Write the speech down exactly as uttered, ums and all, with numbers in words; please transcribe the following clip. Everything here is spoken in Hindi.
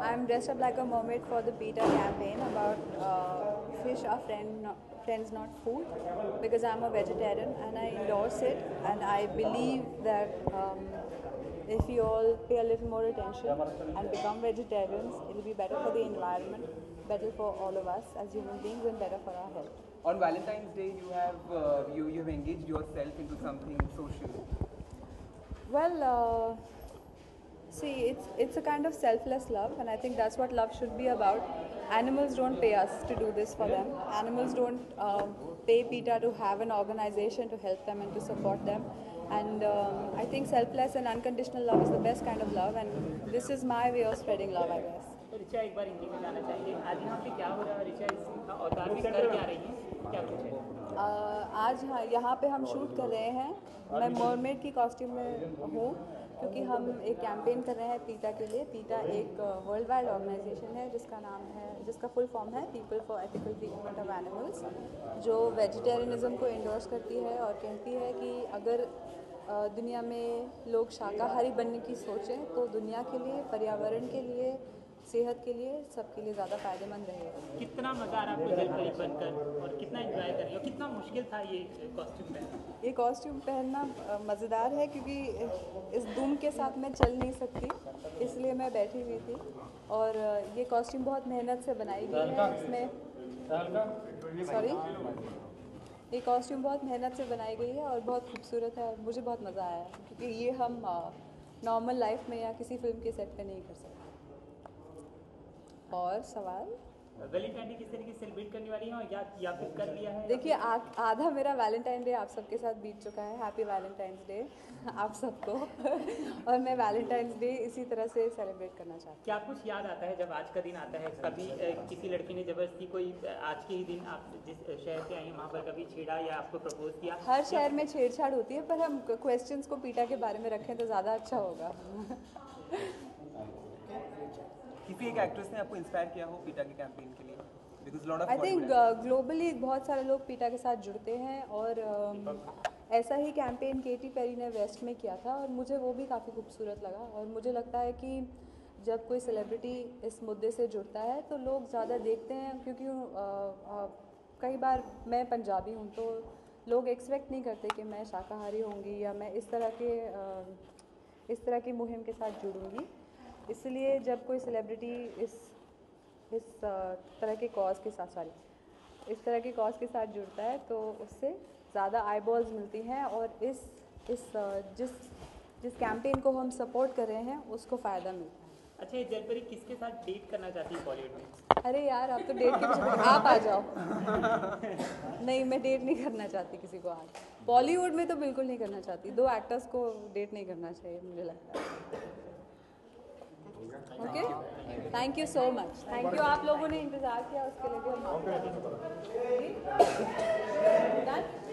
I'm dressed up like a mermaid for the PETA campaign about uh, fish are friend, not, friends not food, because I'm a vegetarian and I endorse it, and I believe that um, if we all pay a little more attention and become vegetarians, it will be better for the environment, better for all of us as human beings, and better for our health. On Valentine's Day, you have uh, you you have engaged yourself into something social. Well, uh, see, it's it's a kind of selfless love, and I think that's what love should be about. Animals don't pay us to do this for them. Animals don't um, pay PETA to have an organization to help them and to support them. And um, I think selfless and unconditional love is the best kind of love, and this is my way of spreading love, I guess. Richa, एक बार हिंदी में जाना चाहिए, आज यहाँ पे क्या हो रहा है? रिचा इसका और धार्मिक कर क्या रही है, क्या कुछ है? आज हाँ, यहाँ पे हम शूट कर रहे हैं, मैं मॉर्मेड की कॉस्ट्यूम में हूँ, क्योंकि हम एक कैंपेन कर रहे हैं पीटा के लिए। पीटा एक वर्ल्ड वाइड ऑर्गेनाइजेशन है जिसका नाम है, जिसका फुल फॉर्म है people for ethical treatment of animals, जो वेजिटेरियनिज्म को इंडोर्स करती है और कहती है कि अगर दुनिया में लोग शाकाहारी बनने की सोचें तो दुनिया के लिए, पर्यावरण के लिए, सेहत के लिए, सबके लिए ज़्यादा फायदेमंद रहेगा। कितना मज़ा आ रहा है आपको जलपरी बनकर, और कितना एंजॉय कर रही हो? कितना मुश्किल था ये कॉस्ट्यूम पहनना? ये कॉस्ट्यूम पहनना मज़ेदार है क्योंकि इस धूम के साथ मैं चल नहीं सकती, इसलिए मैं बैठी हुई थी, और ये कॉस्ट्यूम बहुत मेहनत से बनाई गई है। इसमें सॉरी ये कॉस्ट्यूम बहुत मेहनत से बनाई गई है और बहुत खूबसूरत है, और मुझे बहुत मज़ा आया क्योंकि ये हम नॉर्मल लाइफ में या किसी फिल्म के सेट पे नहीं कर सकते। और सवाल, वैलेंटाइन डे किस तरीके से सेलिब्रेट करने वाली हैं, और या या फिर कर लिया है? देखिए, आधा मेरा वैलेंटाइन डे आप सबके साथ बीत चुका है। हैप्पी वैलेंटाइंस डे आप सबको। और मैं वैलेंटाइंस डे इसी तरह से सेलिब्रेट करना चाहती हूँ। क्या कुछ याद आता है जब आज का दिन आता है? कभी किसी लड़की ने जबरदस्ती कोई, आज के ही दिन आप जिस शहर से आई हैं वहाँ पर कभी छेड़ा या आपको प्रपोज किया? हर शहर में छेड़छाड़ होती है, पर हम क्वेश्चन को पीटा के बारे में रखें तो ज़्यादा अच्छा होगा। किसी एक एक्ट्रेस ने आपको इंस्पायर किया हो पीटा के कैंपेन के लिए? Because lot of I think globally बहुत सारे लोग पीटा के साथ जुड़ते हैं, और uh, ऐसा ही कैंपेन केटी पेरी ने वेस्ट में किया था, और मुझे वो भी काफ़ी खूबसूरत लगा। और मुझे लगता है कि जब कोई सेलिब्रिटी इस मुद्दे से जुड़ता है तो लोग ज़्यादा देखते हैं, क्योंकि uh, uh, कई बार मैं पंजाबी हूँ तो लोग एक्सपेक्ट नहीं करते कि मैं शाकाहारी होंगी या मैं इस तरह के uh, इस तरह की मुहिम के साथ जुड़ूँगी। इसलिए जब कोई सेलिब्रिटी इस इस तरह के कॉज के साथ सॉरी इस तरह के कॉज के साथ जुड़ता है तो उससे ज़्यादा आईबॉल्स मिलती हैं, और इस इस जिस जिस कैंपेन को हम सपोर्ट कर रहे हैं उसको फ़ायदा मिलता है। अच्छा, ये जलपरी किसके साथ डेट करना चाहती है बॉलीवुड में? अरे यार, आप तो डेट के पीछे आप आ जाओ। नहीं, मैं डेट नहीं करना चाहती किसी को आज, बॉलीवुड में तो बिल्कुल नहीं करना चाहती। दो एक्टर्स को डेट नहीं करना चाहिए, मुझे लगता है। Okay, thank you so much. Thank you, आप लोगों ने इंतज़ार किया उसके लिए भी हम